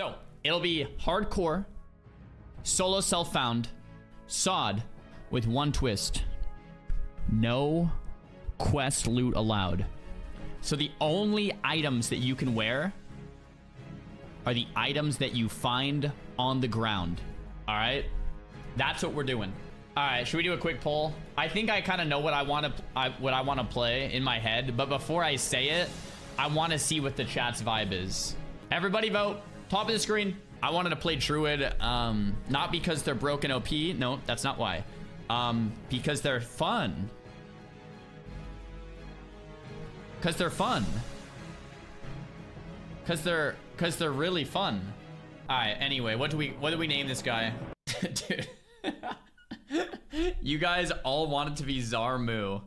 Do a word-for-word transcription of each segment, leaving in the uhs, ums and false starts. So it'll be hardcore, solo self-found, sod, with one twist. No quest loot allowed. So the only items that you can wear are the items that you find on the ground. All right, that's what we're doing. All right, should we do a quick poll? I think I kind of know what I want to I, what I want to play in my head, but before I say it, I want to see what the chat's vibe is. Everybody vote. Top of the screen. I wanted to play Druid, um, not because they're broken O P. No, that's not why. Um, because they're fun. Because they're fun. Because they're because they're really fun. All right. Anyway, what do we what do we name this guy? Dude. You guys all wanted to be Zarmu.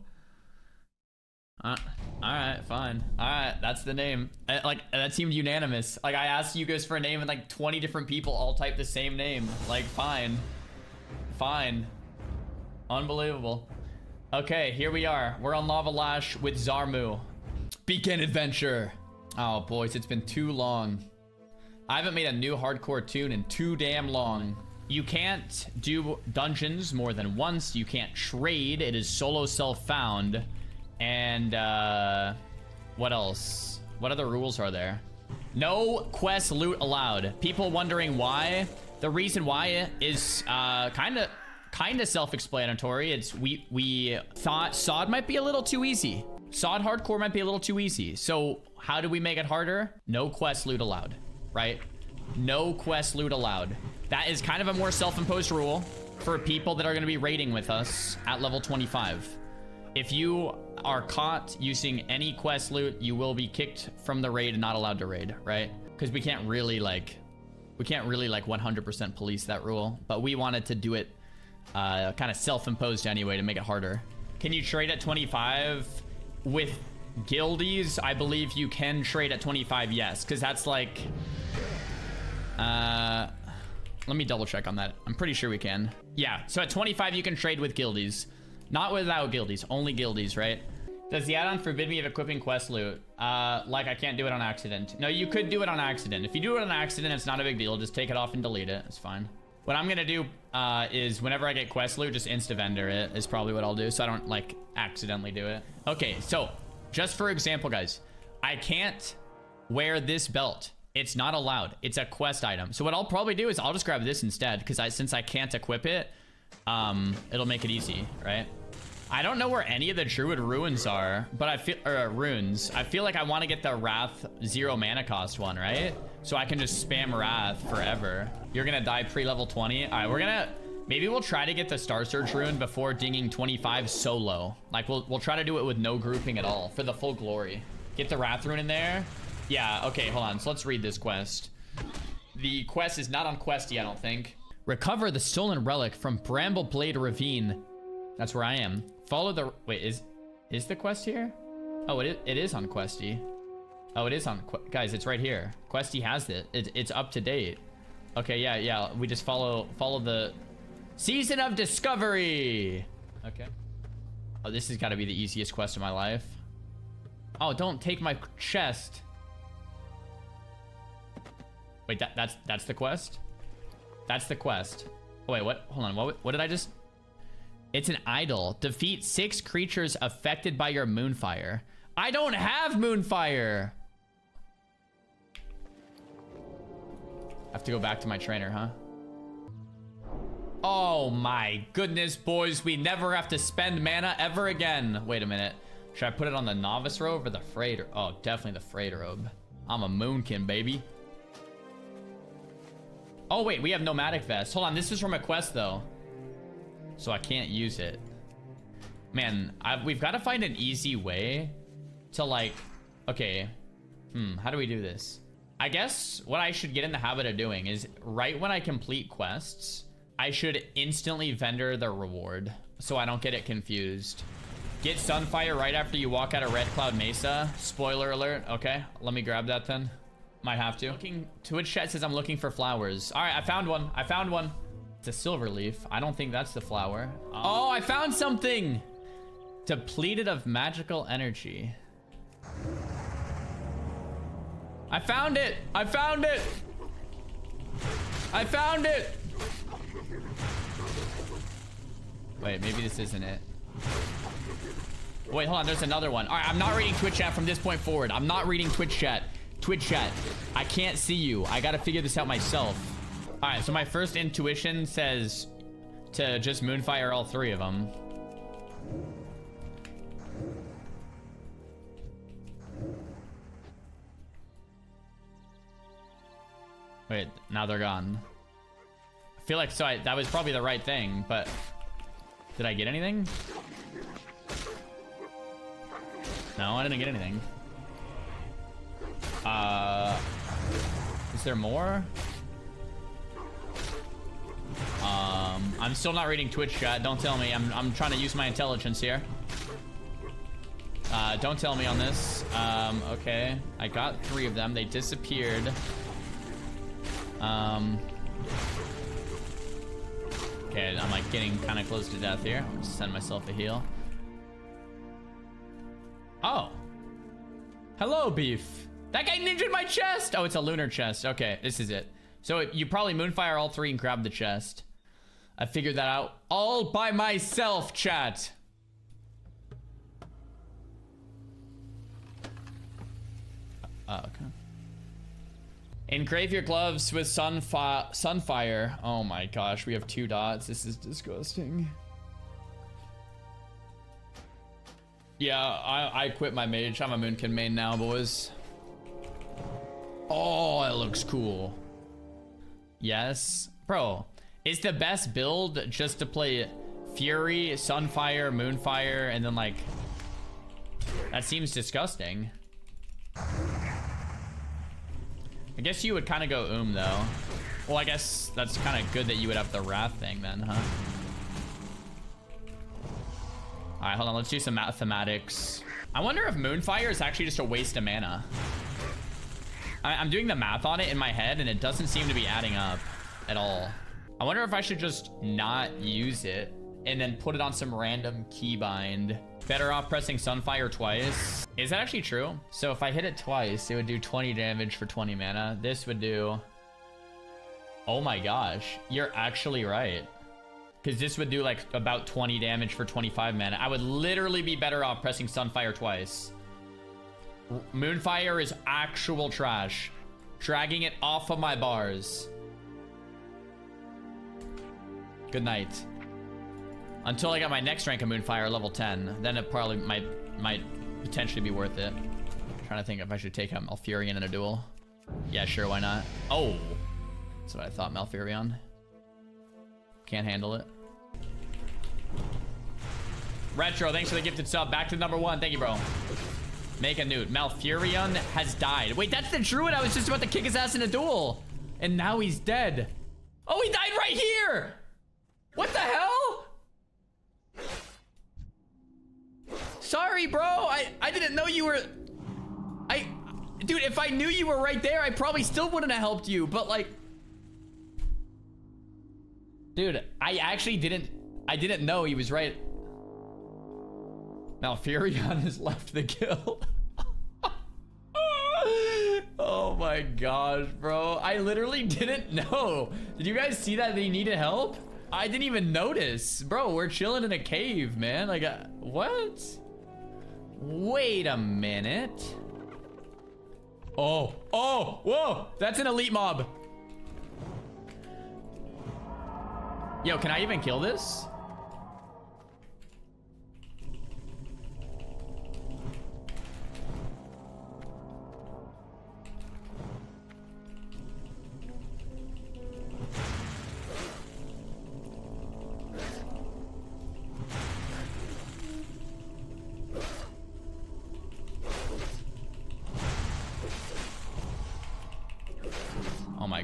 Uh, alright, fine. Alright, that's the name. Uh, like, that seemed unanimous. Like, I asked you guys for a name and like twenty different people all typed the same name. Like, fine. Fine. Unbelievable. Okay, here we are. We're on Lava Lash with Zarmu. Begin adventure. Oh, boys, it's been too long. I haven't made a new hardcore tune in too damn long. You can't do dungeons more than once. You can't trade. It is solo self-found. And, uh... what else? What other rules are there? No quest loot allowed. People wondering why. The reason why is, uh, kind of kind of self-explanatory. It's we, we thought Sod might be a little too easy. Sod hardcore might be a little too easy. So, how do we make it harder? No quest loot allowed, right? No quest loot allowed. That is kind of a more self-imposed rule for people that are going to be raiding with us at level twenty-five. If you are caught using any quest loot, you will be kicked from the raid and not allowed to raid, right? Because we can't really like, we can't really like one hundred percent police that rule, but we wanted to do it uh, kind of self-imposed anyway to make it harder. Can you trade at twenty-five with guildies? I believe you can trade at twenty-five, yes, because that's like, uh, let me double check on that. I'm pretty sure we can. Yeah, so at twenty-five, you can trade with guildies. Not without guildies, only guildies, right? Does the add-on forbid me of equipping quest loot? Uh, like I can't do it on accident. No, you could do it on accident. If you do it on accident, it's not a big deal. Just take it off and delete it, it's fine. What I'm gonna do uh, is whenever I get quest loot, just insta-vendor it is probably what I'll do, so I don't like accidentally do it. Okay, so just for example, guys, I can't wear this belt. It's not allowed, it's a quest item. So what I'll probably do is I'll just grab this instead, because I since I can't equip it, um, it'll make it easy, right? I don't know where any of the Druid runes are, but I feel, or uh, runes. I feel like I want to get the Wrath zero mana cost one, right? So I can just spam Wrath forever. You're gonna die pre-level twenty. All right, we're gonna, maybe we'll try to get the Star Search rune before dinging twenty-five solo. Like we'll, we'll try to do it with no grouping at all for the full glory. Get the Wrath rune in there. Yeah, okay, hold on. So let's read this quest. The quest is not on Questy, I don't think. Recover the stolen relic from Bramble Blade Ravine. That's where I am. Follow the... Wait, is is the quest here? Oh, it is, it is on Questy. Oh, it is on... Guys, it's right here. Questy has it. it. It's up to date. Okay, yeah, yeah. We just follow follow the... Season of Discovery! Okay. Oh, this has got to be the easiest quest of my life. Oh, don't take my chest. Wait, that, that's that's the quest? That's the quest. Oh, wait, what? Hold on. What, what did I just... It's an idol. Defeat six creatures affected by your Moonfire. I don't have Moonfire. I have to go back to my trainer, huh? Oh my goodness, boys. We never have to spend mana ever again. Wait a minute. Should I put it on the novice robe or the freighter? Oh, definitely the freighter robe. I'm a Moonkin, baby. Oh, wait. We have nomadic vest. Hold on. This is from a quest, though. So I can't use it. Man, I've, we've got to find an easy way to like, okay, hmm, how do we do this? I guess what I should get in the habit of doing is right when I complete quests, I should instantly vendor the reward so I don't get it confused. Get Sunfire right after you walk out of Red Cloud Mesa. Spoiler alert. Okay, let me grab that then. Might have to. Looking, Twitch chat says I'm looking for flowers. All right, I found one. I found one. It's a silver leaf. I don't think that's the flower. Um, oh, I found something! Depleted of magical energy. I found it! I found it! I found it. Wait, maybe this isn't it. Wait, hold on. There's another one. All right, I'm not reading Twitch chat from this point forward. I'm not reading Twitch chat. Twitch chat. I can't see you. I got to figure this out myself. All right, so my first intuition says to just Moonfire all three of them. Wait, now they're gone. I feel like so I, that was probably the right thing, but did I get anything? No, I didn't get anything. Uh, is there more? Um, I'm still not reading Twitch chat. Don't tell me. I'm, I'm trying to use my intelligence here. Uh, don't tell me on this. Um, okay. I got three of them. They disappeared. Um, okay, I'm like getting kind of close to death here. I'll just send myself a heal. Oh. Hello, Beef. That guy ninja'd my chest. Oh, it's a lunar chest. Okay, this is it. So it, you probably Moonfire all three and grab the chest. I figured that out all by myself, chat. Uh, okay. Engrave your gloves with sunfi Sunfire. Oh my gosh, we have two dots. This is disgusting. Yeah, I, I quit my mage. I'm a Moonkin main now, boys. Oh, it looks cool. Yes. Bro, it's the best build just to play Fury, Sunfire, Moonfire, and then like... That seems disgusting. I guess you would kind of go oom though. Well, I guess that's kind of good that you would have the Wrath thing then, huh? All right, hold on. Let's do some mathematics. I wonder if Moonfire is actually just a waste of mana. I I'm doing the math on it in my head and it doesn't seem to be adding up at all. I wonder if I should just not use it and then put it on some random keybind. Better off pressing Sunfire twice. Is that actually true? So if I hit it twice, it would do twenty damage for twenty mana. This would do... Oh my gosh. You're actually right. Because this would do like about twenty damage for twenty-five mana. I would literally be better off pressing Sunfire twice. Moonfire is actual trash. Dragging it off of my bars. Good night. Until I got my next rank of Moonfire, level ten. Then it probably might might potentially be worth it. I'm trying to think if I should take out Malfurion in a duel. Yeah, sure, why not? Oh! That's what I thought, Malfurion. Can't handle it. Retro, thanks for the gifted sub. Back to number one. Thank you, bro. Make a nude. Malfurion has died. Wait, that's the Druid. I was just about to kick his ass in a duel. And now he's dead. Oh, he died right here! What the hell? Sorry, bro. I, I didn't know you were... I... Dude, if I knew you were right there, I probably still wouldn't have helped you, but like... Dude, I actually didn't... I didn't know he was right. Malfurion has left the guild. Oh my gosh, bro. I literally didn't know. Did you guys see that they needed help? I didn't even notice. Bro, we're chilling in a cave, man. Like, uh, what? Wait a minute. Oh, oh, whoa. That's an elite mob. Yo, can I even kill this?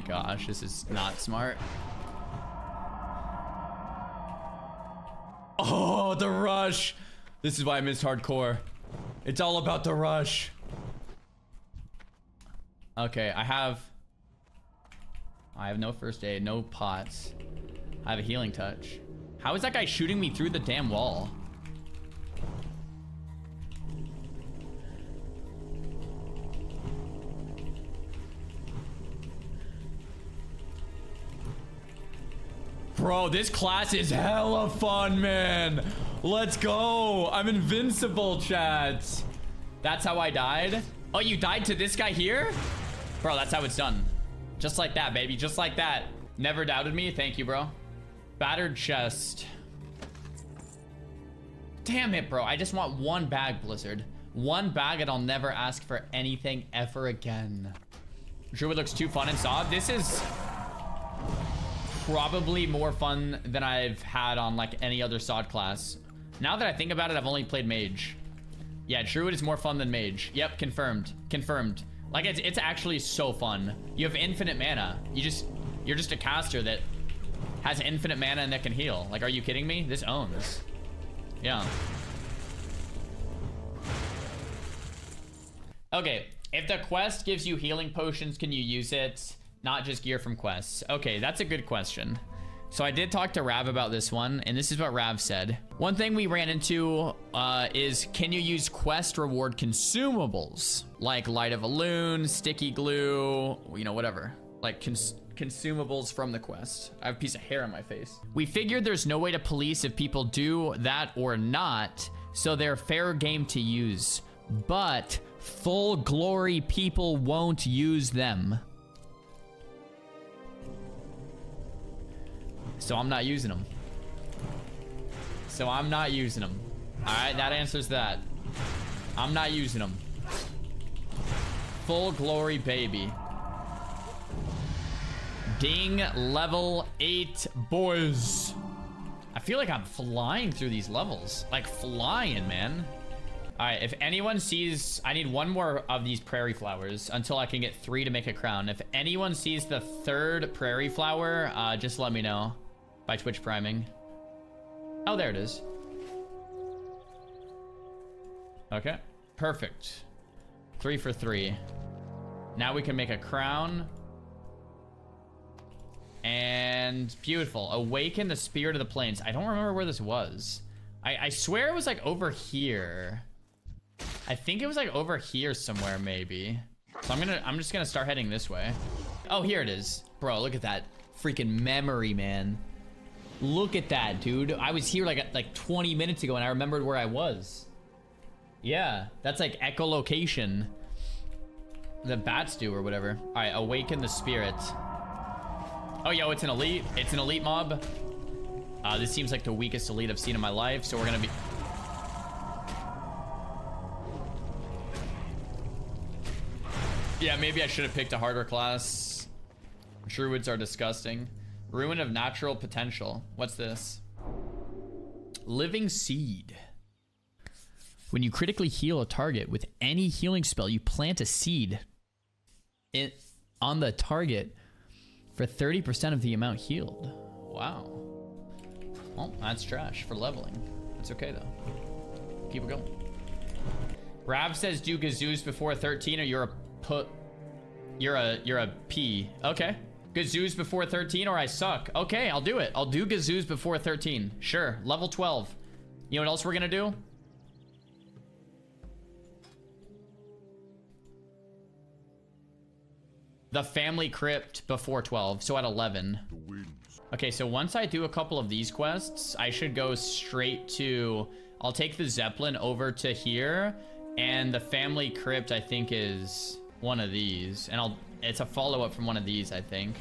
Gosh, this is not smart. Oh, the rush. This is why I missed hardcore. It's all about the rush. Okay, I have... I have no first aid, no pots. I have a healing touch. How is that guy shooting me through the damn wall? Bro, this class is hella fun, man. Let's go. I'm invincible, chat. That's how I died. Oh, you died to this guy here? Bro, that's how it's done. Just like that, baby. Just like that. Never doubted me. Thank you, bro. Battered chest. Damn it, bro. I just want one bag, Blizzard. One bag, and I'll never ask for anything ever again. Druid looks too fun and sob. This is probably more fun than I've had on like any other Sod class. Now that I think about it, I've only played Mage. Yeah, Druid is more fun than Mage. Yep, confirmed. Confirmed. Like it's it's actually so fun. You have infinite mana. You just you're just a caster that has infinite mana and that can heal. Like, are you kidding me? This owns. Yeah. Okay. If the quest gives you healing potions, can you use it? Not just gear from quests. Okay, that's a good question. So I did talk to Rav about this one, and this is what Rav said. One thing we ran into uh, is, can you use quest reward consumables? Like Light of a Loon, Sticky Glue, you know, whatever. Like cons consumables from the quest. I have a piece of hair on my face. We figured there's no way to police if people do that or not, so they're fair game to use. But full glory people won't use them. So I'm not using them. So I'm not using them. All right, that answers that. I'm not using them. Full glory, baby. Ding, level eight, boys. I feel like I'm flying through these levels. Like flying, man. All right, if anyone sees... I need one more of these prairie flowers until I can get three to make a crown. If anyone sees the third prairie flower, uh, just let me know. By Twitch priming. Oh, there it is. Okay. Perfect. Three for three. Now we can make a crown. And beautiful. Awaken the spirit of the plains. I don't remember where this was. I, I swear it was like over here. I think it was like over here somewhere, maybe. So I'm gonna, I'm just gonna start heading this way. Oh, here it is. Bro, look at that freaking memory, man. Look at that, dude. I was here like like twenty minutes ago and I remembered where I was. Yeah, that's like echolocation. The bats do or whatever. All right, awaken the spirit. Oh, yo, it's an elite. It's an elite mob. Uh, this seems like the weakest elite I've seen in my life, so we're gonna be... Yeah, maybe I should have picked a harder class. Druids are disgusting. Ruin of Natural Potential. What's this? Living Seed. When you critically heal a target with any healing spell, you plant a seed in, on the target for thirty percent of the amount healed. Wow. Well, that's trash for leveling. That's okay, though. Keep it going. Rav says, do Gazoos before thirteen or you're a put... You're a... You're a P. Okay. Gazoos before thirteen or I suck. Okay, I'll do it. I'll do Gazoos before thirteen. Sure. Level twelve. You know what else we're gonna do? The Family Crypt before twelve. So at eleven. Okay, so once I do a couple of these quests, I should go straight to... I'll take the Zeppelin over to here. And the Family Crypt, I think, is one of these. And I'll... It's a follow-up from one of these, I think.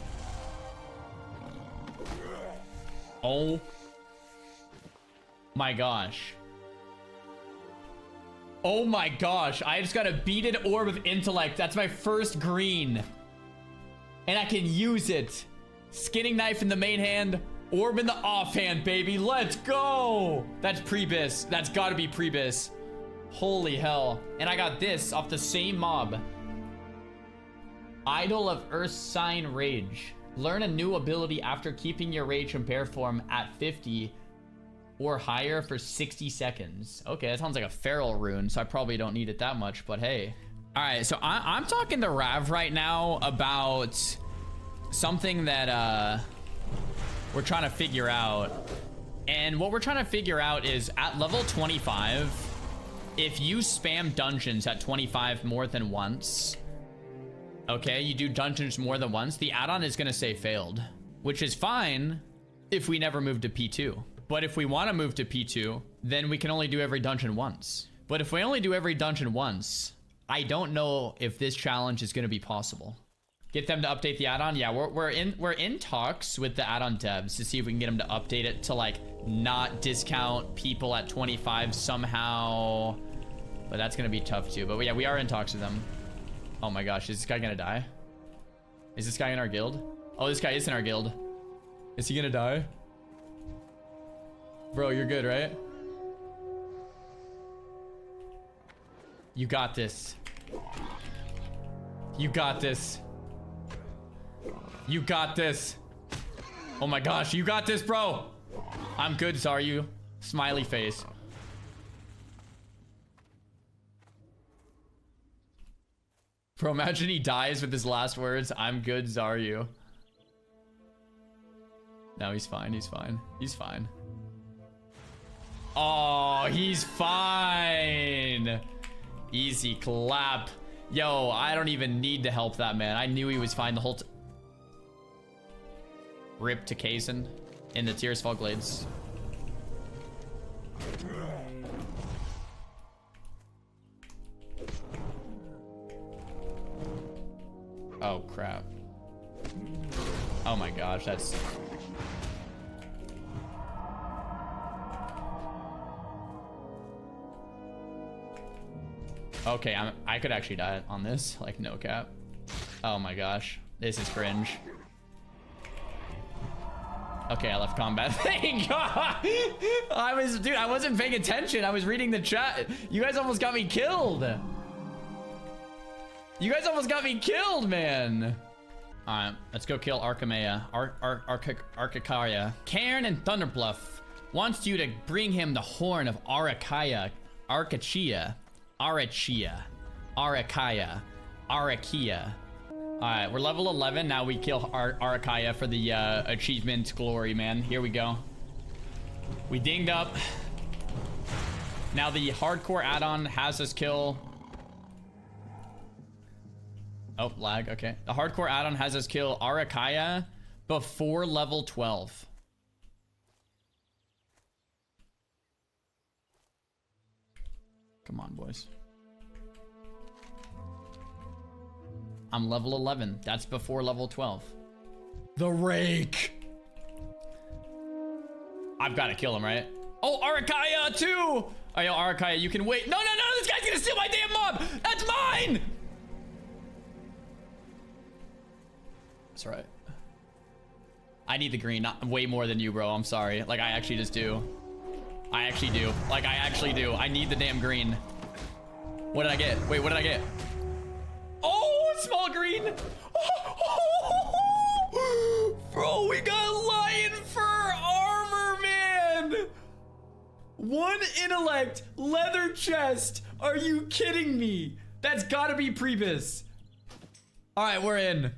Oh. My gosh. Oh my gosh. I just got a Beaded Orb of Intellect. That's my first green. And I can use it. Skinning Knife in the main hand. Orb in the offhand, baby. Let's go. That's Prebus. That's gotta be Prebus. Holy hell. And I got this off the same mob. Idol of Earth Sign Rage. Learn a new ability after keeping your rage in bear form at fifty or higher for sixty seconds. Okay, that sounds like a feral rune, so I probably don't need it that much, but hey. All right, so I I'm talking to Rav right now about something that uh, we're trying to figure out. And what we're trying to figure out is at level twenty-five, if you spam dungeons at twenty-five more than once... Okay, you do dungeons more than once. The add-on is going to say failed, which is fine. if we never move to P two. But if we want to move to P two, then we can only do every dungeon once. But if we only do every dungeon once, I don't know if this challenge is going to be possible. Get them to update the add-on. Yeah, we're, we're in we're in talks with the add-on devs to see if we can get them to update it to like not discount people at twenty-five somehow. But that's going to be tough too. But yeah, we are in talks with them. Oh my gosh, is this guy going to die? Is this guy in our guild? Oh, this guy is in our guild. Is he going to die? Bro, you're good, right? You got this. You got this. You got this. Oh my gosh, you got this, bro. I'm good, Zarmu. Smiley face. Bro, imagine he dies with his last words. I'm good, Zarmu. No, he's fine. He's fine. He's fine. Oh, he's fine. Easy clap. Yo, I don't even need to help that man. I knew he was fine the whole time. Rip to Kazen in the Tears Fall Glades. Oh, crap. Oh my gosh, that's... Okay, I'm, I could actually die on this, like no cap. Oh my gosh, this is cringe. Okay, I left combat. Thank God. I was, dude, I wasn't paying attention. I was reading the chat. You guys almost got me killed. You guys almost got me killed, man. All right, let's go kill Archimea, Ar Ar Ar Arakaya. Cairn and Thunderbluff wants you to bring him the horn of Arakaya, Arkachia. Arachia, Arakaya, Arakia. All right, we're level eleven. Now we kill Ar Arakaya for the uh, achievement glory, man. Here we go. We dinged up. Now the hardcore add-on has us kill... Oh, lag, okay. The hardcore add-on has us kill Arakaya before level twelve. Come on, boys. I'm level eleven. That's before level twelve. The rake. I've got to kill him, right? Oh, Arakaya too. Oh, yo, Arakaya, you can wait. No, no, no. This guy's going to steal my damn mob. That's mine. That's right. I need the green not, way more than you, bro. I'm sorry. Like, I actually just do. I actually do. Like, I actually do. I need the damn green. What did I get? Wait, what did I get? Oh, small green. Bro, we got lion fur armor, man. One intellect, leather chest. Are you kidding me? That's gotta be Priebus. All right, we're in.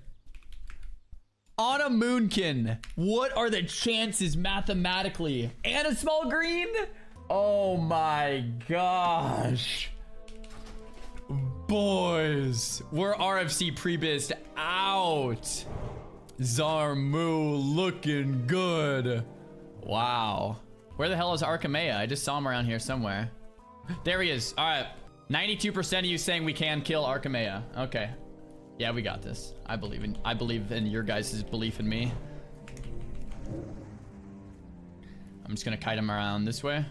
On a Moonkin, what are the chances mathematically? And a small green? Oh my gosh. Boys, we're R F C Priebus out. Zarmu looking good. Wow. Where the hell is Archimea? I just saw him around here somewhere. There he is. All right. ninety-two percent of you saying we can kill Archimea. Okay. Yeah, we got this. I believe in I believe in your guys' belief in me. I'm just gonna kite him around this way.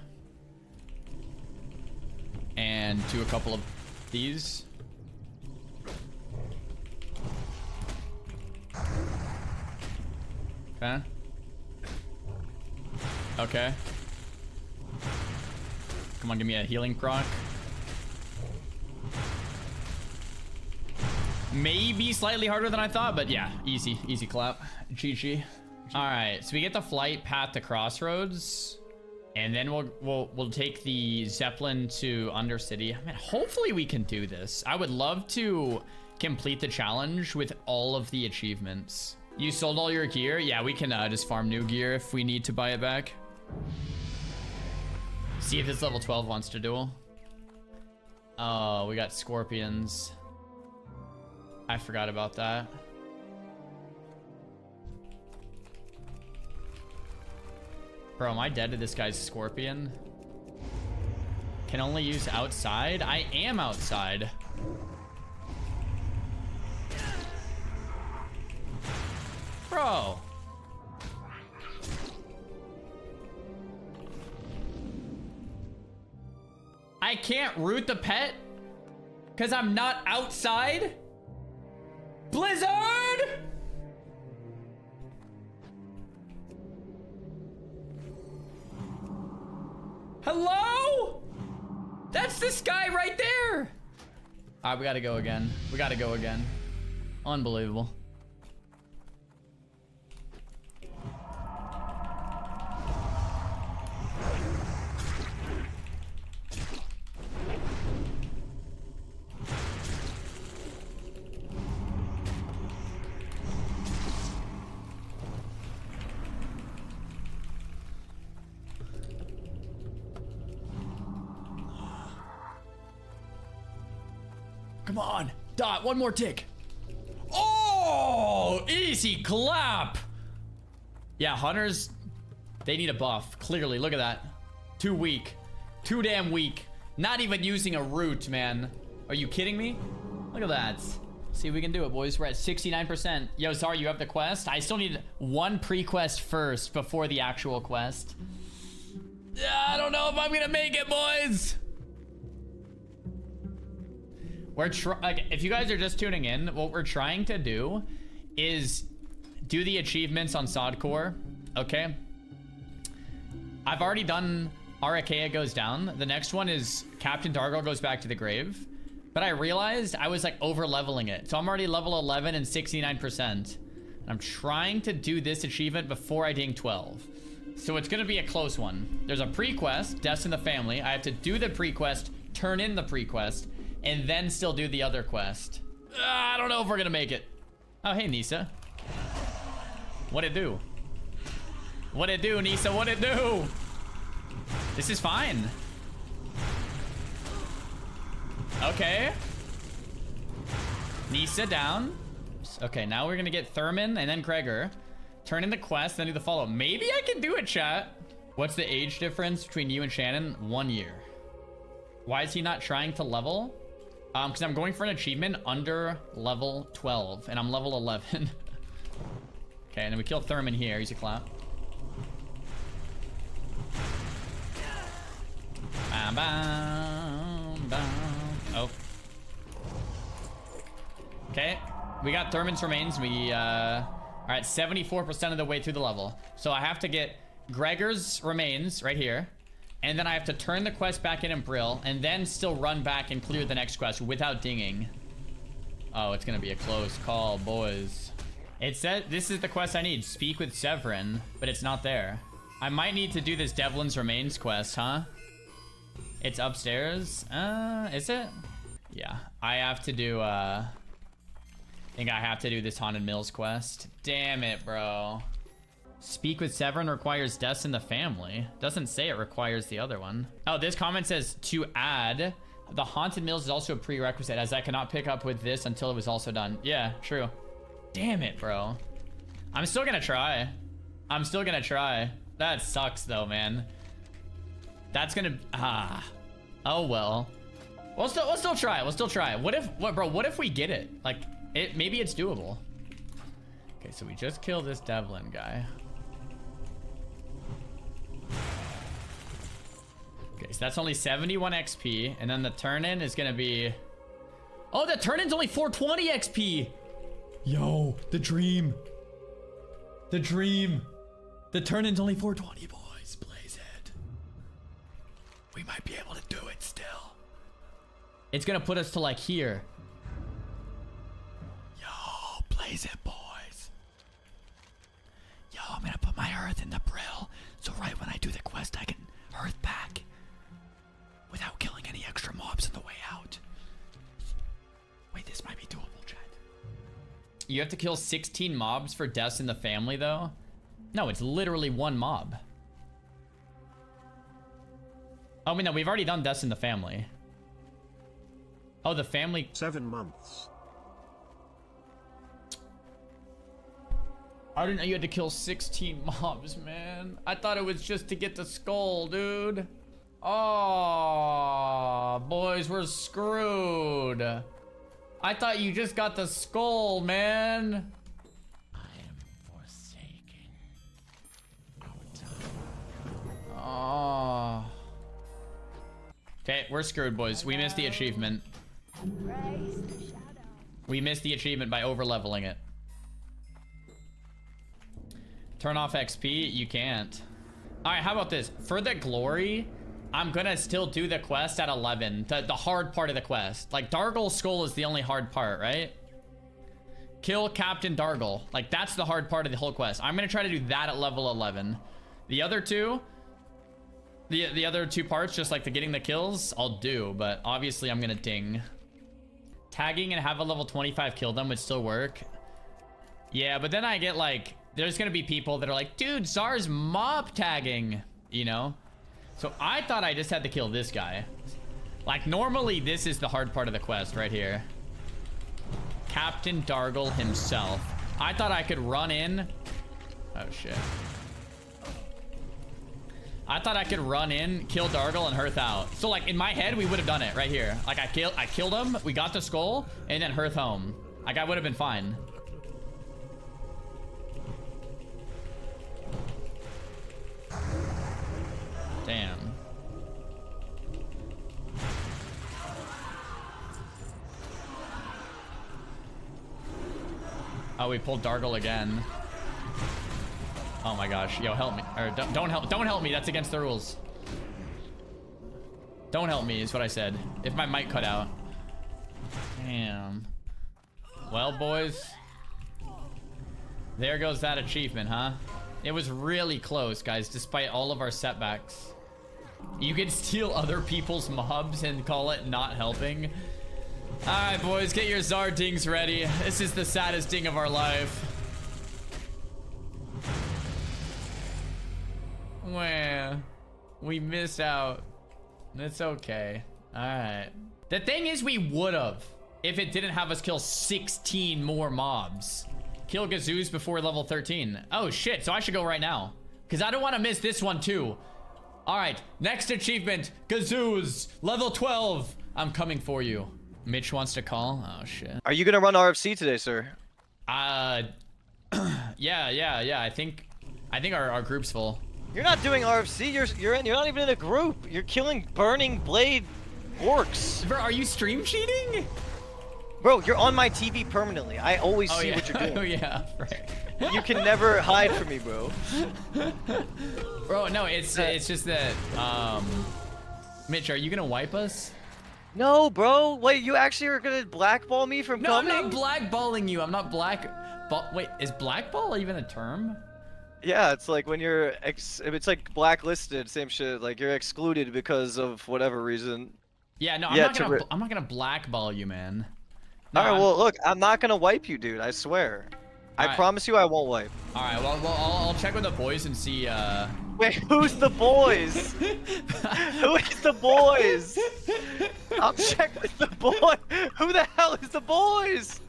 And do a couple of these. Okay. Okay. Come on, give me a healing proc. Maybe slightly harder than I thought, but yeah, easy, easy clap. G G. All right, so we get the flight path to Crossroads, and then we'll we'll we'll take the Zeppelin to Undercity. I mean, hopefully we can do this. I would love to complete the challenge with all of the achievements. You sold all your gear? Yeah, we can uh, just farm new gear if we need to buy it back. See if this level twelve wants to duel. Oh, we got scorpions. I forgot about that. Bro, am I dead to this guy's scorpion? Can only use outside? I am outside. Bro. I can't root the pet? Because I'm not outside? Blizzard! Hello? That's this guy right there! Alright, we gotta go again. We gotta go again. Unbelievable. Come on, dot, one more tick. Oh, easy clap. Yeah, hunters, they need a buff, clearly. Look at that. Too weak. Too damn weak. Not even using a root, man. Are you kidding me? Look at that. See if we can do it, boys. We're at sixty-nine percent. Yo, Zar, you have the quest? I still need one pre-quest first before the actual quest. I don't know if I'm gonna make it, boys. We're trying, like, if you guys are just tuning in, what we're trying to do is do the achievements on Sodcore, okay? I've already done Arakaya Goes Down. The next one is Captain Dargol Goes Back to the Grave. But I realized I was like over leveling it. So I'm already level eleven and sixty-nine percent. I'm trying to do this achievement before I ding twelve. So it's going to be a close one. There's a pre-quest, Deaths in the Family. I have to do the pre-quest, turn in the pre-quest, and then still do the other quest. Uh, I don't know if we're gonna make it. Oh, hey, Nisa. What it do? What it do, Nisa? What it do? This is fine. Okay. Nisa down. Okay, now we're gonna get Thurman and then Gregor. Turn in the quest, then do the follow. Maybe I can do it, chat. What's the age difference between you and Shannon? One year. Why is he not trying to level? Um, because I'm going for an achievement under level twelve, and I'm level eleven. Okay, and then we kill Thurman here. He's a clap. Bam, bam, bam. Oh. Okay, we got Thurman's remains. We uh, are at seventy-four percent of the way through the level. So I have to get Gregor's remains right here. And then I have to turn the quest back in and Brill, and then still run back and clear the next quest without dinging. Oh, it's gonna be a close call, boys. It said this is the quest I need. Speak with Severin, but it's not there. I might need to do this Devlin's Remains quest, huh? It's upstairs. Uh, is it? Yeah, I have to do, uh... I think I have to do this Haunted Mills quest. Damn it, bro. Speak with Severin requires Deaths in the Family. Doesn't say it requires the other one. Oh, this comment says to add. The Haunted Mills is also a prerequisite, as I cannot pick up with this until it was also done. Yeah, true. Damn it, bro. I'm still gonna try. I'm still gonna try. That sucks, though, man. That's gonna... Ah. Oh, well. We'll still, we'll still try. We'll still try. What if... What, bro, what if we get it? Like, it maybe it's doable. Okay, so we just killed this Devlin guy. Okay, so that's only seventy-one X P, and then the turn-in is gonna be... Oh, the turn-in's only four twenty X P! Yo, the dream. The dream. The turn-in's only four twenty, boys. Blaze it. We might be able to do it still. It's gonna put us to, like, here. Yo, blaze it, boys. Yo, I'm gonna put my earth in the Brill, so right when I do the quest, I can earth back. Without killing any extra mobs on the way out. Wait, this might be doable, chat. You have to kill sixteen mobs for Deaths in the Family, though? No, it's literally one mob. Oh, wait, no, we've already done Deaths in the Family. Oh, the family... Seven months. I didn't know you had to kill sixteen mobs, man. I thought it was just to get the skull, dude. Oh, boys, we're screwed. I thought you just got the skull, man. I am forsaken. Our time. Oh. Okay, we're screwed, boys. We missed the achievement. We missed the achievement by over-leveling it. Turn off X P? You can't. All right, how about this? For the glory, I'm gonna still do the quest at eleven. The, the hard part of the quest. Like, Dargol's skull is the only hard part, right? Kill Captain Dargol. Like, that's the hard part of the whole quest. I'm gonna try to do that at level eleven. The other two... The, the other two parts, just like the getting the kills, I'll do, but obviously I'm gonna ding. Tagging and have a level twenty-five kill them would still work. Yeah, but then I get like... There's gonna be people that are like, dude, Zar's mob tagging, you know? So I thought I just had to kill this guy. Like, normally this is the hard part of the quest right here. Captain Dargol himself. I thought I could run in. Oh, shit. I thought I could run in, kill Dargol, and Hearth out. So, like, in my head, we would have done it right here. Like, I, kill I killed him, we got the skull, and then Hearth home. Like, I would have been fine. Damn. Oh, we pulled Dargol again. Oh my gosh. Yo, help me. Or don't, don't help. Don't help me. That's against the rules. Don't help me is what I said. If my mic cut out. Damn. Well, boys. There goes that achievement, huh? It was really close, guys, despite all of our setbacks. You can steal other people's mobs and call it not helping. All right, boys. Get your Zar dings ready. This is the saddest ding of our life. Well, we missed out. It's okay. All right. The thing is, we would have if it didn't have us kill sixteen more mobs. Kill Gazoos before level thirteen. Oh shit! So I should go right now because I don't want to miss this one too. All right. Next achievement: Gazoos, level twelve. I'm coming for you. Mitch wants to call. Oh shit. Are you gonna run R F C today, sir? Uh, yeah, yeah, yeah. I think, I think our our group's full. You're not doing R F C. You're you're in, you're not even in a group. You're killing burning blade orcs. Bro, are you stream cheating? Bro, you're on my T V permanently. I always oh, see yeah. what you're doing. Oh yeah, right. You can never hide from me, bro. Bro, no, it's uh, it's just that. Um, Mitch, are you gonna wipe us? No, bro. Wait, you actually are gonna blackball me from no, coming? No, I'm not blackballing you. I'm not black. Wait, is blackball even a term? Yeah, it's like when you're ex it's like blacklisted, same shit, like you're excluded because of whatever reason. Yeah, no, I'm yeah, not gonna I'm not gonna blackball you, man. No, Alright, well look, I'm not gonna wipe you, dude, I swear. I right. promise you I won't wipe. Alright, well, well I'll, I'll check with the boys and see uh Wait, who's the boys? Who is the boys? I'll check with the boy. Who the hell is the boys?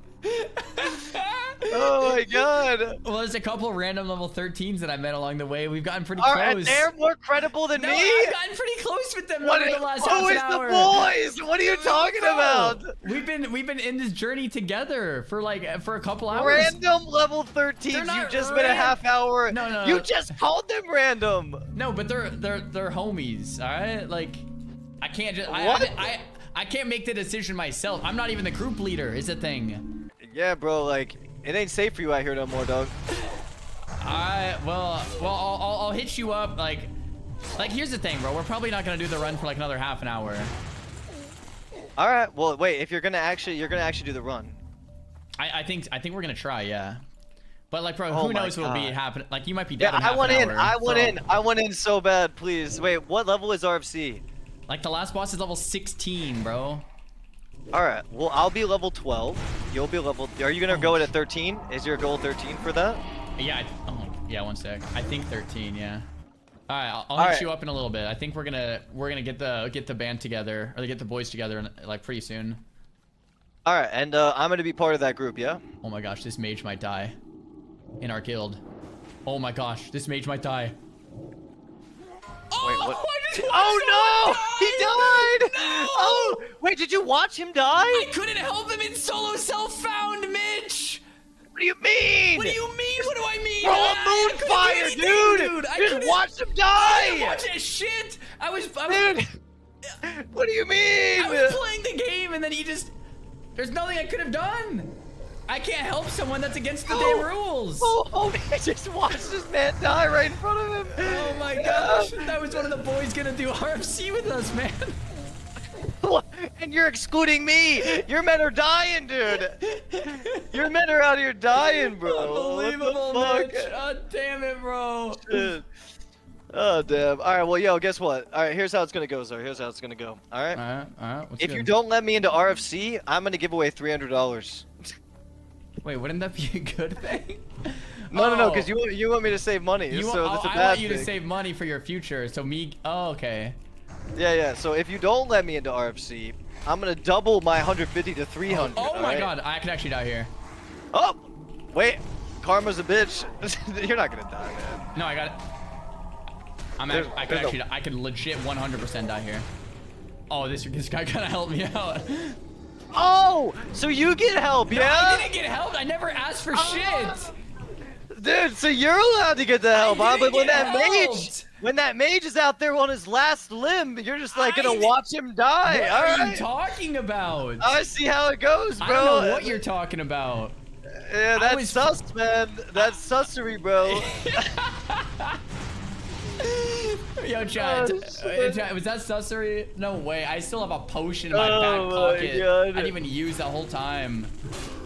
Oh my god. Well, there's a couple random level thirteens that I met along the way. We've gotten pretty All close. Right, they're more credible than no, me. I've gotten pretty close with them what over is, the last half an hour. Who is the boys? What are you talking no. about? We've been we've been in this journey together for like for a couple hours. Random level thirteens. You just been a half hour. No, no. You no. just called them random. No, but they're they're they're homies. All right, like I can't just I I, I I can't make the decision myself. I'm not even the group leader. Is a thing. Yeah, bro, like, it ain't safe for you out here no more, dog. Alright, well, well, I'll, I'll, I'll hit you up, like, like, here's the thing, bro. We're probably not gonna do the run for, like, another half an hour. Alright, well, wait, if you're gonna actually, you're gonna actually do the run. I, I think, I think we're gonna try, yeah. But, like, bro, who oh knows what'll be happening. Like, you might be dead yeah, in half I want an in, hour, I want so. in, I want in so bad, please. Wait, what level is R F C? Like, the last boss is level sixteen, bro. Alright, well, I'll be level twelve. You'll be level... Are you gonna go in at thirteen? Is your goal thirteen for that? Yeah, I... Oh, yeah, one sec. I think thirteen, yeah. Alright, I'll, I'll All hit right. you up in a little bit. I think we're gonna... We're gonna get the get the band together. Or get the boys together, in, like, pretty soon. Alright, and uh, I'm gonna be part of that group, yeah? Oh my gosh, this mage might die. in our guild. Oh my gosh, this mage might die. Oh, wait, what? I just oh no! Died. He died! No! Oh, wait, did you watch him die? I couldn't help him in solo self-found, Mitch! What do you mean? What do you mean? What do I mean? Oh, Moonfire, dude! dude. I just watched him die! I didn't watch that shit! I was... I was dude, what do you mean? I was playing the game and then he just... There's nothing I could have done! I can't help someone that's against the oh, day rules! Oh, oh, I just watched this man die right in front of him! Oh my gosh, that was one of the boys gonna do R F C with us, man! And you're excluding me! Your men are dying, dude! Your men are out here dying, bro! Unbelievable, Mitch! Oh, damn it, bro! Shit. Oh, damn. Alright, well, yo, guess what? Alright, here's how it's gonna go, sir. Here's how it's gonna go. Alright? Alright, alright. If good? you don't let me into R F C, I'm gonna give away three hundred dollars. Wait, wouldn't that be a good thing? No, oh. no, no, because you you want me to save money. You so want, that's a bad I want you thing. to save money for your future. So me, oh, okay. Yeah, yeah. So if you don't let me into R F C, I'm gonna double my one hundred fifty to three hundred. Oh, oh my right? God, I can actually die here. Oh, wait, karma's a bitch. You're not gonna die, man. No, I got it. I'm there's, I could actually, no. I could legit one hundred percent die here. Oh, this this guy gotta help me out. Oh, so you get help, yeah? No, I didn't get help. I never asked for uh, shit. Dude, so you're allowed to get the help, I huh? But when that helped. mage, when that mage is out there on his last limb, you're just like I gonna did... watch him die. What All are right. you talking about? I see how it goes, bro. I don't know what you're talking about. Yeah, that's was... sus, man. That's I... sussery, bro. Yo, Chad, oh, Chad, was that sussery? No way. I still have a potion in my oh back pocket. My I didn't even use that whole time.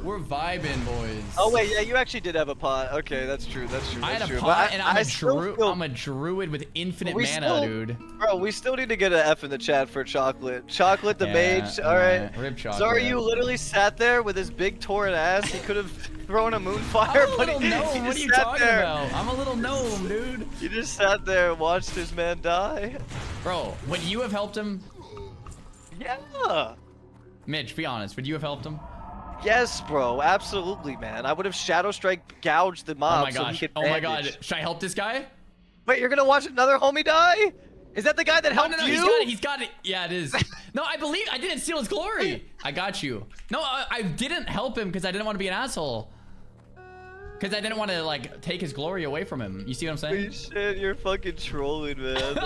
We're vibing, boys. Oh, wait. Yeah, you actually did have a pot. Okay, that's true. That's true. That's I had true. a pot, but and I'm, I, a dru feel... I'm a druid with infinite we mana, still, dude. Bro, we still need to get an F in the chat for Chocolate. Chocolate the yeah, mage. All right. right. Rip Chocolate. Sorry, you literally sat there with his big torn ass. He could have thrown a moonfire, but he, he just what are you sat talking there. About? I'm a little gnome, dude. You just sat there and watched his man die. Bro, would you have helped him? Yeah. Mitch, be honest. Would you have helped him? Yes, bro, absolutely, man. I would have Shadow Strike gouged the mob. Oh my gosh! So he could oh my God! Should I help this guy? Wait, you're gonna watch another homie die? Is that the guy that helped no, no, no, you? He's got it. He's got it. Yeah, it is. No, I believe I didn't steal his glory. I got you. No, I, I didn't help him because I didn't want to be an asshole. Because I didn't want to like take his glory away from him. You see what I'm saying? Holy shit, you're fucking trolling, man.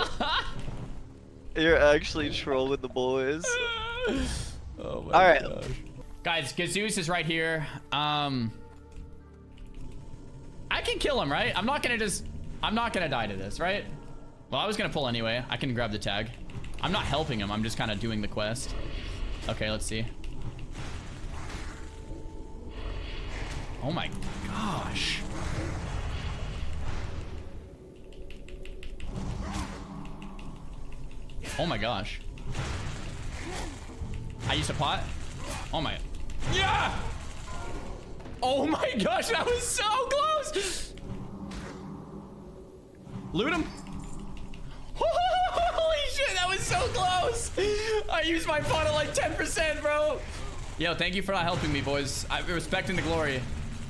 You're actually trolling the boys. Oh my All right. gosh. Guys, Gazoos is right here. Um, I can kill him, right? I'm not gonna just... I'm not gonna die to this, right? Well, I was gonna pull anyway. I can grab the tag. I'm not helping him. I'm just kind of doing the quest. Okay, let's see. Oh my gosh. Oh my gosh. I used a pot. Oh my... Yeah! Oh my gosh, that was so close! Loot him! Holy shit, that was so close! I used my pot at like ten percent, bro! Yo, thank you for not helping me, boys. I'm respecting the glory.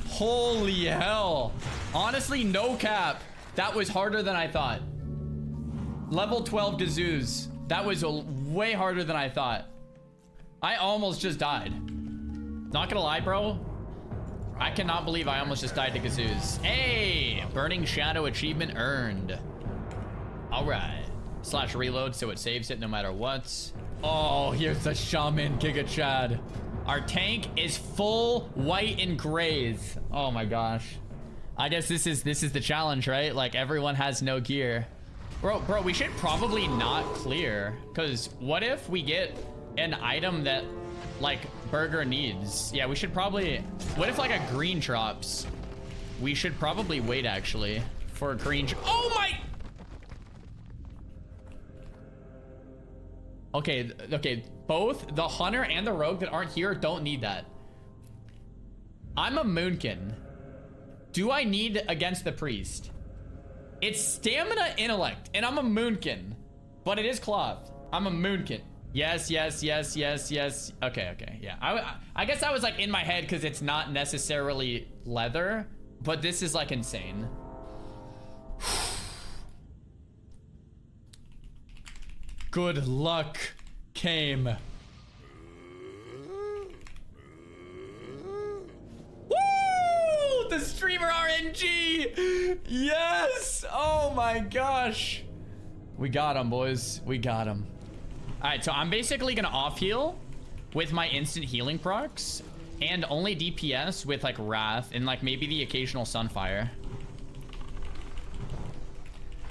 Holy hell. Honestly, no cap. That was harder than I thought. Level twelve Gazoos. That was way harder than I thought. I almost just died. Not gonna lie, bro. I cannot believe I almost just died to Gazoos. Hey! Burning Shadow achievement earned. Alright. Slash reload so it saves it no matter what. Oh, here's the Shaman Giga Chad. Our tank is full white and grays. Oh my gosh. I guess this is this is the challenge, right? Like everyone has no gear. Bro, bro, we should probably not clear. Cause what if we get an item that like Burger needs? Yeah, we should probably... What if like a green drops? We should probably wait actually for a green... Oh my... Okay, okay, both the hunter and the rogue that aren't here don't need that. I'm a Moonkin. Do I need against the priest? It's stamina intellect and I'm a Moonkin, but it is cloth. I'm a Moonkin. Yes, yes, yes, yes, yes. Okay, okay, yeah. I, I guess I was like in my head because it's not necessarily leather, But this is like insane. Good luck came. Woo! The streamer R N G! Yes! Oh my gosh. We got him, boys. We got him. All right, so I'm basically gonna off heal with my instant healing procs and only D P S with like Wrath and like maybe the occasional Sunfire.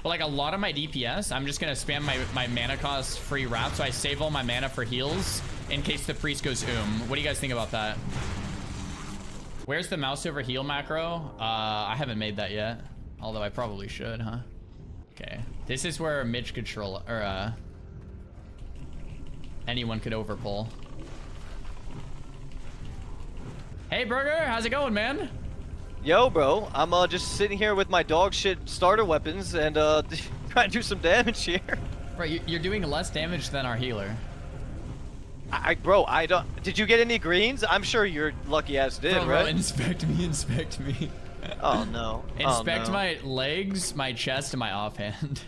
But like a lot of my D P S, I'm just gonna spam my, my mana cost free wrap, so I save all my mana for heals in case the priest goes oom. What do you guys think about that? Where's the mouse over heal macro? Uh, I haven't made that yet. Although I probably should, huh? Okay. This is where Mitch could troll, or uh, anyone could overpull. Hey, Burger, how's it going, man? Yo, bro, I'm uh, just sitting here with my dog shit starter weapons and uh, trying to do some damage here. Right, you're doing less damage than our healer. I, I, bro, I don't. Did you get any greens? I'm sure your lucky ass did, bro, right? Bro, inspect me, inspect me. Oh no. Inspect oh, no. my legs, my chest, and my offhand.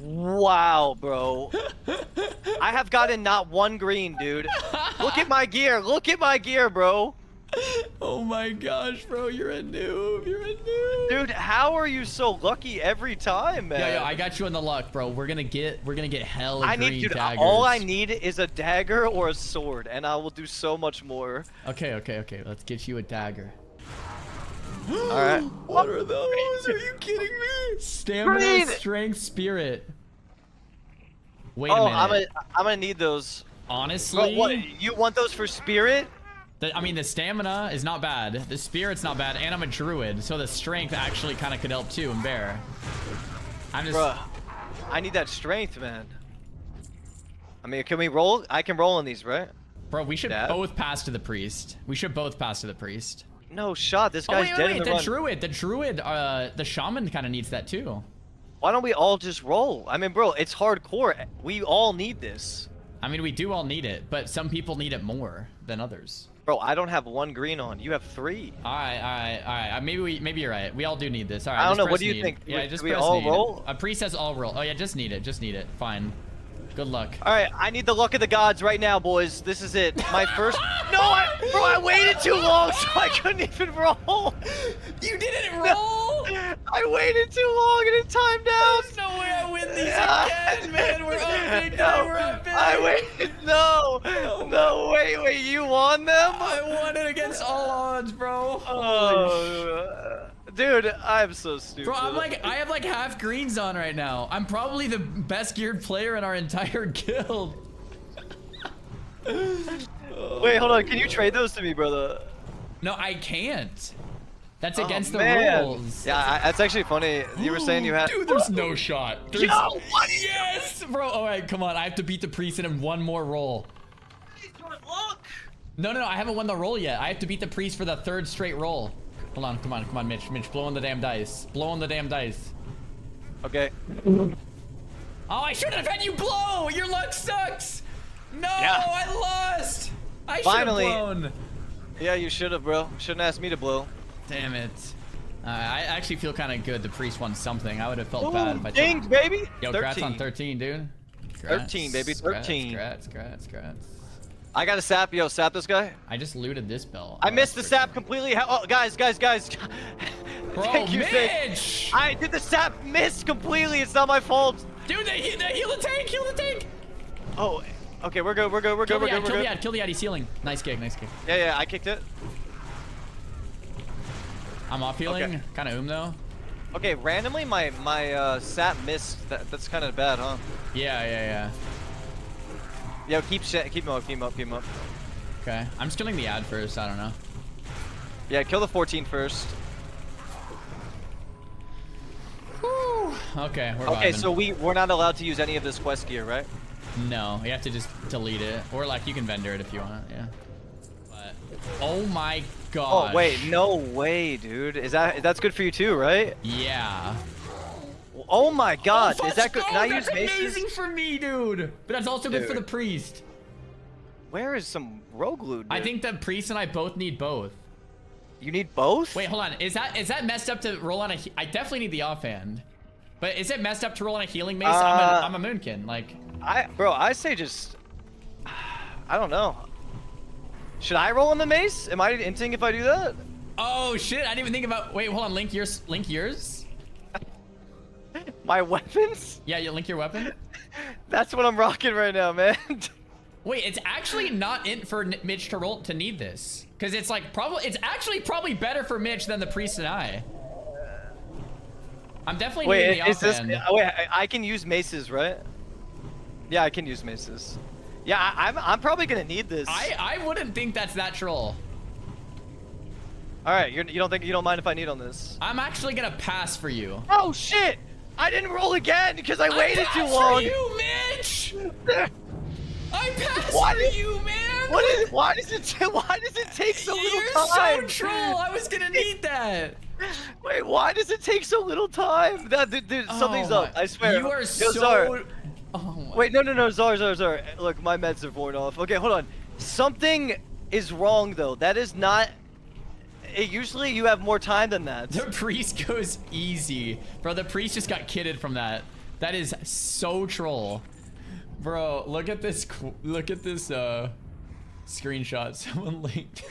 Wow, bro. I have gotten not one green, dude. Look at my gear. Look at my gear, bro. Oh my gosh, bro, you're a noob, you're a noob. Dude, how are you so lucky every time, man? Yo, yo, I got you in the luck, bro. We're gonna get, we're gonna get hell of I green need, dude, daggers. All I need is a dagger or a sword, and I will do so much more. Okay, okay, okay, let's get you a dagger. All right. What are those? Are you kidding me? Stamina, Green. strength, spirit. Wait oh, a minute. I'm gonna, I'm gonna need those. Honestly? Bro, what, you want those for spirit? The, I mean, the stamina is not bad. The spirit's not bad, and I'm a druid, so the strength actually kind of could help too. And bear, I'm just. Bruh, I need that strength, man. I mean, can we roll? I can roll on these, right? Bro, we should Dad. both pass to the priest. We should both pass to the priest. No shot. This guy's oh, wait, dead wait, in the, the run. druid, the druid, uh, the shaman kind of needs that too. Why don't we all just roll? I mean, bro, it's hardcore. We all need this. I mean, we do all need it, but some people need it more than others. Bro, I don't have one green on. You have three. All right, all right, all right. Maybe we, maybe you're right. We all do need this. All right. I don't know. What do you need. think? Yeah, we, just do we all need. roll? A priest says all roll. Oh yeah, just need it. Just need it. Fine. Good luck. All right, I need the luck of the gods right now, boys. This is it. My first. No, I, bro, I waited too long, so I couldn't even roll. You didn't roll. No. I waited too long and it timed out. There's no way I win these yeah. again, man. We're up big. No. We're up big. I waited. No. Oh, no. Wait, wait. You won them? I won it against all odds, bro. Oh, dude, I'm so stupid. Bro, I'm like, I have like half greens on right now. I'm probably the best geared player in our entire guild. Oh, wait, hold on. Can you trade those to me, brother? No, I can't. That's against oh, the man. rules. Yeah, I, that's actually funny. You were saying you had. Dude, there's no shot. There's... Yo, what is yes, bro. All right, come on. I have to beat the priest in one more roll. No, no, no. I haven't won the roll yet. I have to beat the priest for the third straight roll. Hold on, come on, come on, Mitch. Mitch, blow on the damn dice. Blow on the damn dice. Okay. Oh, I should have had you blow. Your luck sucks. No, yeah. I lost. I should have blown. Yeah, you should have, bro. Shouldn't ask me to blow. Damn it. Uh, I actually feel kind of good. The priest won something. I would have felt Ooh, bad if I didn't. Ding, baby. Yo, grats on thirteen, dude. Grats, thirteen, baby. thirteen. Grats, grats, grats, grats. I got a sap. Yo, sap this guy. I just looted this bell. I oh, missed the sap completely. How oh, guys, guys, guys. Bro, Thank you, Mitch. I did the sap miss completely. It's not my fault. Dude, they, they heal the tank. Heal the tank. Oh, okay. We're good. We're good. We're good. We're good. Kill the ad. Kill the ad. He's healing. Nice kick. Nice kick. Yeah, yeah. I kicked it. I'm off healing, okay. kind of oom though. Okay, randomly my my uh, sap missed. That, that's kind of bad, huh? Yeah, yeah, yeah. Yo, keep shit, keep him up, keep him up, keep him up. Okay, I'm just killing the ad first. I don't know. Yeah, kill the fourteen first. Whew. Okay, we're okay. Vibing. So we we're not allowed to use any of this quest gear, right? No, you have to just delete it, or like you can vendor it if you want. Yeah. Oh my god. Oh wait, no way, dude. Is that that's good for you too, right? Yeah. Oh my god. Oh, is that good? Can I use maces? That's amazing for me, dude. But that's also dude. good for the priest. Where is some rogue loot, dude? I think the priest and I both need both. You need both? Wait, hold on. Is that is that messed up to roll on a... I definitely need the offhand. But is it messed up to roll on a healing mace? Uh, I'm, a, I'm a Moonkin, like... I Bro, I say just... I don't know. Should I roll on the mace? Am I inting if I do that? Oh, shit. I didn't even think about... Wait, hold on. Link yours? Link yours? My weapons? Yeah, you link your weapon? That's what I'm rocking right now, man. Wait, it's actually not in for Mitch to roll to need this. Because it's like probably, it's actually probably better for Mitch than the priest and I. I'm definitely wait, needing the is this, wait, I can use maces, right? Yeah, I can use maces. Yeah, I, I'm, I'm probably going to need this. I, I wouldn't think that's that troll. All right, you're, you don't think you don't mind if I need on this? I'm actually going to pass for you. Oh, shit. I didn't roll again because I waited I too long. For you, Mitch. I passed why for did, you, man! What is, why, does it why does it take so little You're time? You're so troll! I was gonna need that! Wait, why does it take so little time? That, dude, dude, oh something's my. up, I swear. You are Yo, so... Zar. Oh Wait, no, no, no, Zar, Zar, Zar. Look, my meds have worn off. Okay, hold on. Something is wrong, though. That is not... It, usually, you have more time than that. The priest goes easy. Bro, the priest just got kidded from that. That is so troll. Bro, look at this, look at this uh, screenshot someone linked.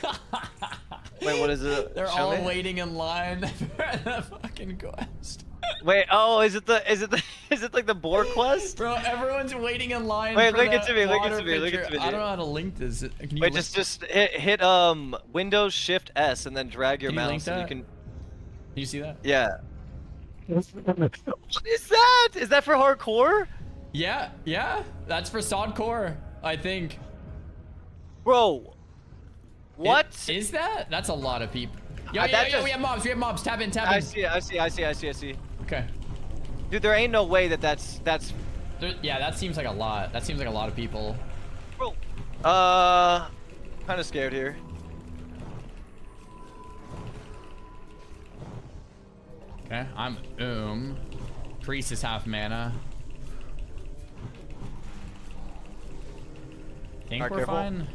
Wait, what is it? They're Show all me? waiting in line for the fucking quest. Wait, oh, is it the, is it the, is it like the boar quest? Bro, everyone's waiting in line Wait, for link it to me, link it to me, link it to me. I don't know how to link this. Can you Wait, just, just hit, hit um, Windows Shift S and then drag your can mouse you link that? and you can. Can you see that? Yeah. What is that? Is that for hardcore? Yeah, yeah, that's for Sodcore, I think. Bro, what it, is that? That's a lot of people. Yo, uh, yo, yo, just... we have mobs, we have mobs. Tap in, tap in. I see, I see, I see, I see, I see. Okay. Dude, there ain't no way that that's that's. There, yeah, that seems like a lot. That seems like a lot of people. Bro, uh, kind of scared here. Okay, I'm um. Priest is half mana. I think All we're careful. fine.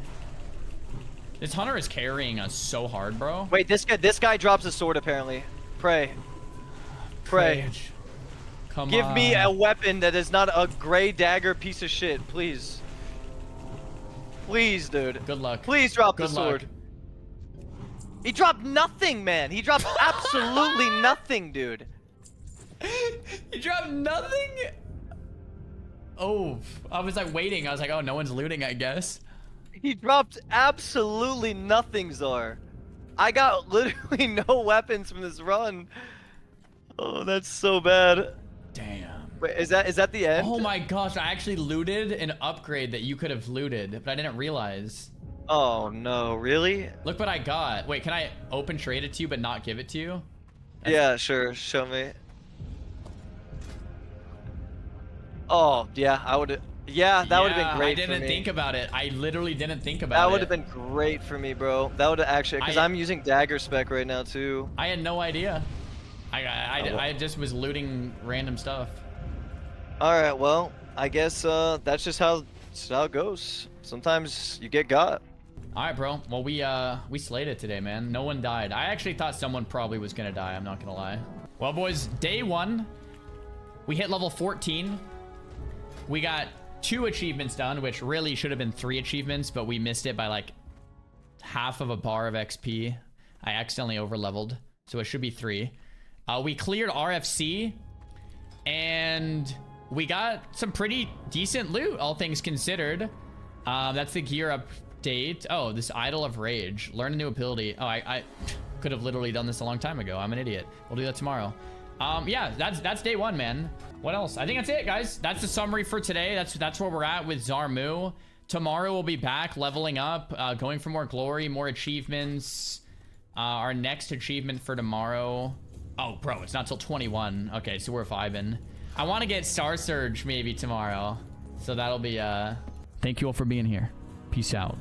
This hunter is carrying us so hard, bro. Wait, this guy this guy drops a sword apparently. Pray. Pray. Pray. Come Give on. Give me a weapon that is not a gray dagger piece of shit, please. Please, dude. Good luck. Please drop Good the sword. Luck. He dropped nothing, man. He dropped absolutely nothing, dude. He dropped nothing? Oh, I was like waiting. I was like, oh, no one's looting, I guess. He dropped absolutely nothing, Zar. I got literally no weapons from this run. Oh, that's so bad. Damn. Wait, is that is that the end? Oh my gosh, I actually looted an upgrade that you could have looted, but I didn't realize. Oh no, really? Look what I got. Wait, can I open trade it to you but not give it to you? That's yeah, sure. Show me. Oh, yeah, I would yeah, that yeah, would have been great I didn't for me. think about it. I literally didn't think about it. That would it. have been great for me, bro. That would have actually, because I'm using dagger spec right now, too. I had no idea. I, I, oh. I, I just was looting random stuff. All right, well, I guess uh, that's just how, how it goes. Sometimes you get got. All right, bro. Well, we, uh, we slayed it today, man. No one died. I actually thought someone probably was going to die. I'm not going to lie. Well, boys, day one, we hit level fourteen. We got two achievements done, which really should have been three achievements, but we missed it by like half of a bar of X P. I accidentally overleveled, so it should be three. Uh, we cleared R F C, and we got some pretty decent loot, all things considered. Uh, that's the gear update. Oh, this Idol of Rage. Learn a new ability. Oh, I, I could have literally done this a long time ago. I'm an idiot. We'll do that tomorrow. Um, yeah, that's that's day one, man. What else? I think that's it, guys. That's the summary for today. That's that's where we're at with Zarmu. Tomorrow we'll be back leveling up, uh, going for more glory, more achievements. Uh, our next achievement for tomorrow. Oh, bro, it's not till twenty-one. Okay, so we're vibing. I want to get Star Surge maybe tomorrow, so that'll be. Uh... Thank you all for being here. Peace out.